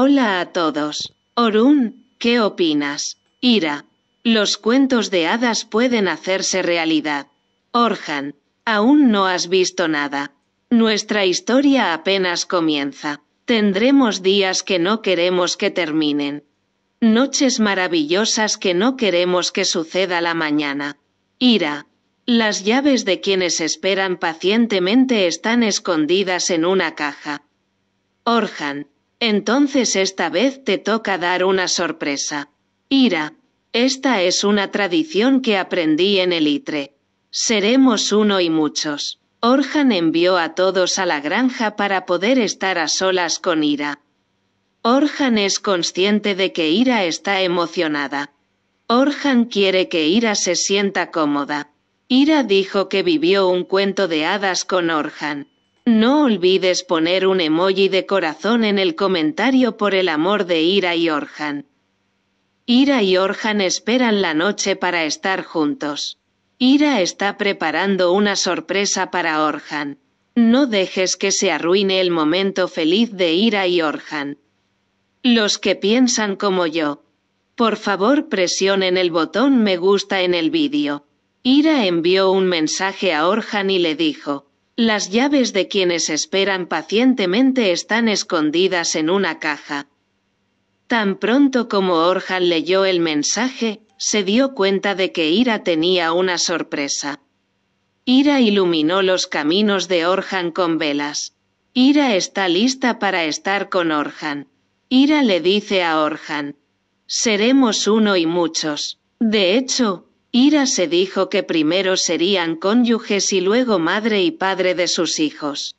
Hola a todos. Orun, ¿qué opinas? Ira, los cuentos de hadas pueden hacerse realidad. Orhan, aún no has visto nada. Nuestra historia apenas comienza. Tendremos días que no queremos que terminen. Noches maravillosas que no queremos que suceda la mañana. Ira, las llaves de quienes esperan pacientemente están escondidas en una caja. Orhan, entonces esta vez te toca dar una sorpresa. Ira, esta es una tradición que aprendí en el ITRE. Seremos uno y muchos. Orhan envió a todos a la granja para poder estar a solas con Ira. Orhan es consciente de que Ira está emocionada. Orhan quiere que Ira se sienta cómoda. Ira dijo que vivió un cuento de hadas con Orhan. No olvides poner un emoji de corazón en el comentario por el amor de Ira y Orhan. Ira y Orhan esperan la noche para estar juntos. Ira está preparando una sorpresa para Orhan. No dejes que se arruine el momento feliz de Ira y Orhan. Los que piensan como yo, por favor presionen el botón me gusta en el vídeo. Ira envió un mensaje a Orhan y le dijo: las llaves de quienes esperan pacientemente están escondidas en una caja. Tan pronto como Orhan leyó el mensaje, se dio cuenta de que Ira tenía una sorpresa. Ira iluminó los caminos de Orhan con velas. Ira está lista para estar con Orhan. Ira le dice a Orhan: seremos uno y muchos. De hecho, Ira se dijo que primero serían cónyuges y luego madre y padre de sus hijos.